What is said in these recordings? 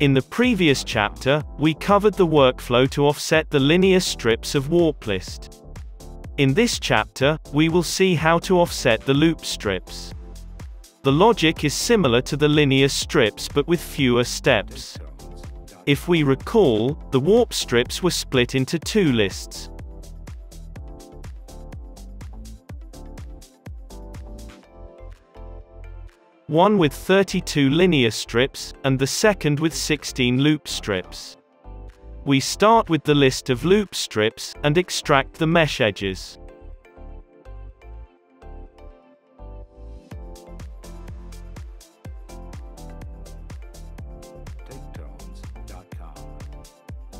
In the previous chapter, we covered the workflow to offset the linear strips of warp list. In this chapter, we will see how to offset the loop strips. The logic is similar to the linear strips but with fewer steps. If we recall, the warp strips were split into two lists. One with 32 linear strips, and the second with 16 loop strips. We start with the list of loop strips, and extract the mesh edges.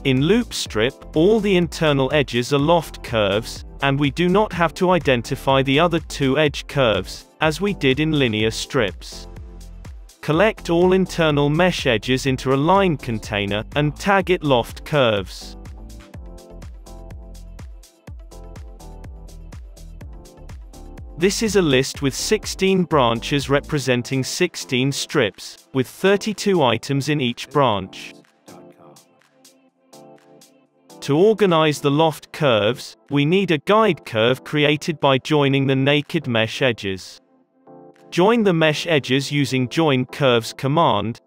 In loop strip, all the internal edges are loft curves, and we do not have to identify the other two edge curves, as we did in linear strips. Collect all internal mesh edges into a line container, and tag it loft curves. This is a list with 16 branches representing 16 strips, with 32 items in each branch. To organize the loft curves, we need a guide curve created by joining the naked mesh edges. Join the mesh edges using join curves command.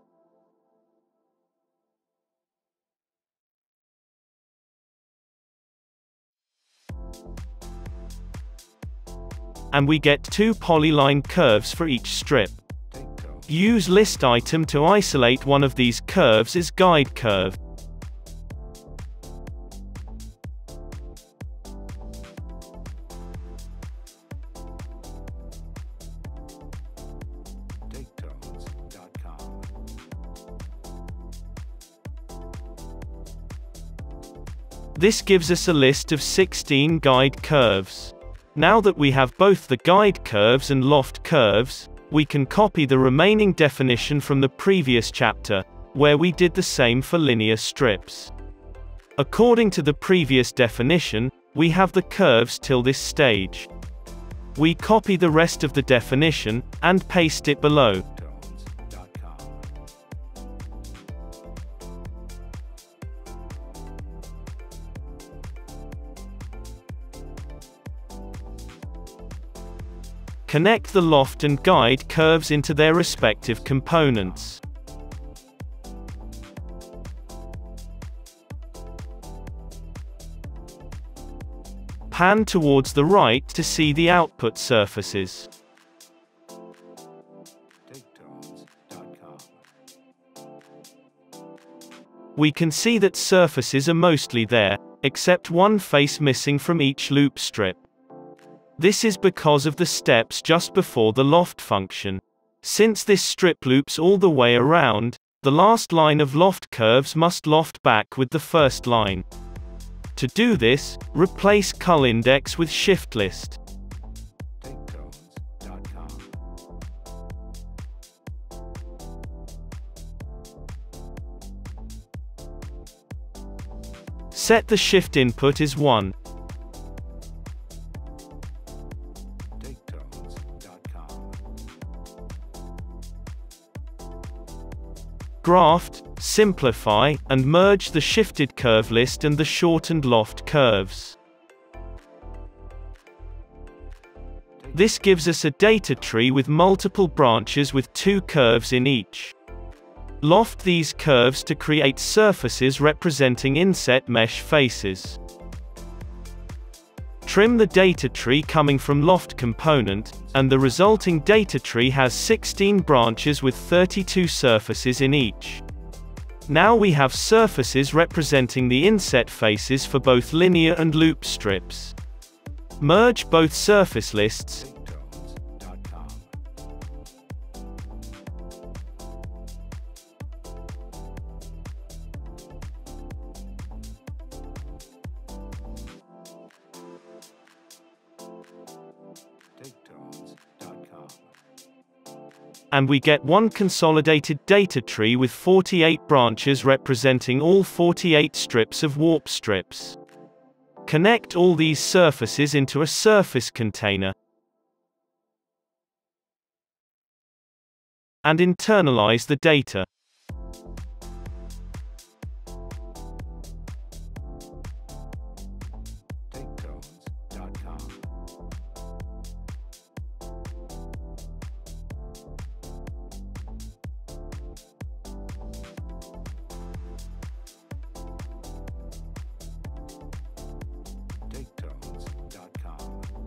And we get two polyline curves for each strip. Use list item to isolate one of these curves as guide curve. This gives us a list of 16 guide curves. Now that we have both the guide curves and loft curves, we can copy the remaining definition from the previous chapter, where we did the same for linear strips. According to the previous definition, we have the curves till this stage. We copy the rest of the definition, and paste it below. Connect the loft and guide curves into their respective components. Pan towards the right to see the output surfaces. We can see that surfaces are mostly there, except one face missing from each loop strip. This is because of the steps just before the loft function. Since this strip loops all the way around, the last line of loft curves must loft back with the first line. To do this, replace cull index with shift list. Set the shift input as 1. Graft, simplify, and merge the shifted curve list and the shortened loft curves. This gives us a data tree with multiple branches with two curves in each. Loft these curves to create surfaces representing inset mesh faces. Trim the data tree coming from loft component, and the resulting data tree has 16 branches with 32 surfaces in each. Now we have surfaces representing the inset faces for both linear and loop strips. Merge both surface lists. And we get one consolidated data tree with 48 branches representing all 48 strips of warp strips. Connect all these surfaces into a surface container, and internalize the data.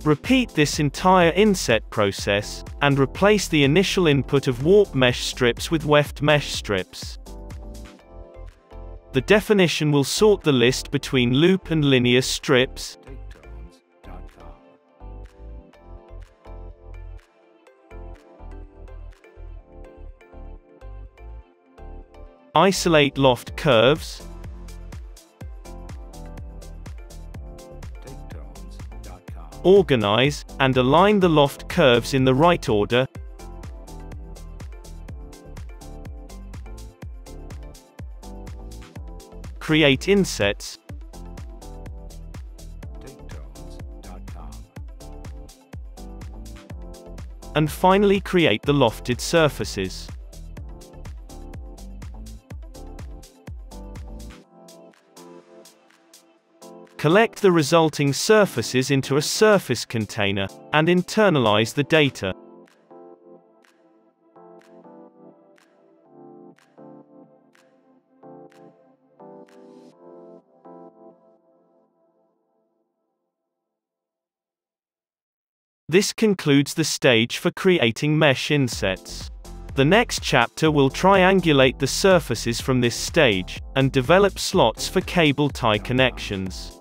Repeat this entire inset process, and replace the initial input of warp mesh strips with weft mesh strips. The definition will sort the list between loop and linear strips. Isolate loft curves. Organize, and align the loft curves in the right order. Create insets. And finally create the lofted surfaces. Collect the resulting surfaces into a surface container, and internalize the data. This concludes the stage for creating mesh insets. The next chapter will triangulate the surfaces from this stage, and develop slots for cable tie connections.